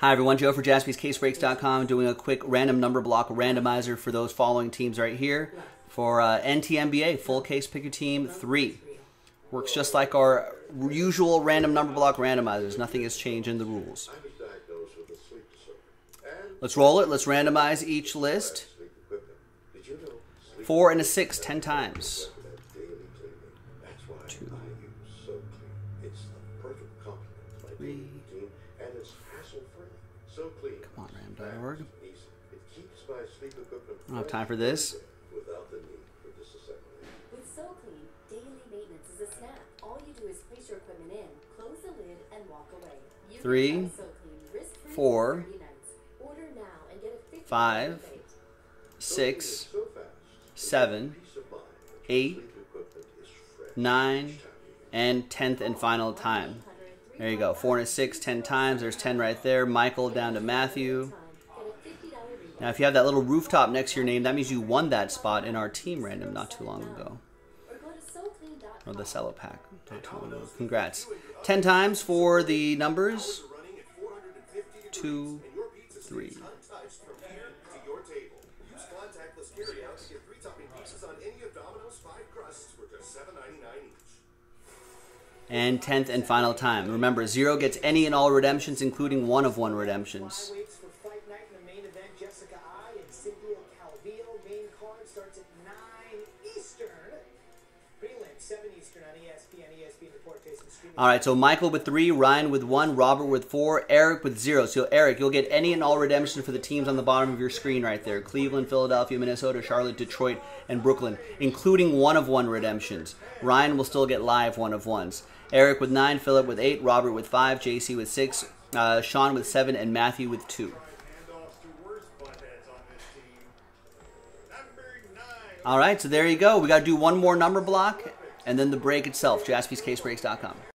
Hi everyone, Joe for JaspysCaseBreaks.com doing a quick random number block randomizer for those following teams right here for NTNBA, full case pick your team 3. Works just like our usual random number block randomizers. Nothing has changed in the rules. Let's roll it. Let's randomize each list. 4 and a 6, 10 times. 2, 3. Come on, ram.org. I don't have time for this. With SoClean, daily maintenance is a snap. All you do is place your equipment in, close the lid, and walk away. 3, 4, 5, 6, 7, 8, 9, and 10th and final time. There you go, 4 and a 6, 10 times. There's 10 right there. Michael down to Matthew. Now, if you have that little rooftop next to your name, that means you won that spot in our team random not too long ago. Or the cello pack. Congrats. 10 times for the numbers. 2, 3. And 10th and final time. Remember, 0 gets any and all redemptions, including 1-of-1 redemptions. All right, so Michael with 3, Ryan with 1, Robert with 4, Eric with 0. So Eric, you'll get any and all redemption for the teams on the bottom of your screen right there. Cleveland, Philadelphia, Minnesota, Charlotte, Detroit, and Brooklyn, including 1-of-1 redemptions. Ryan will still get live 1-of-1s. Eric with 9, Philip with 8, Robert with 5, JC with 6, Sean with 7, and Matthew with 2. All right, so there you go. We got to do one more number block and then the break itself, JaspysCaseBreaks.com.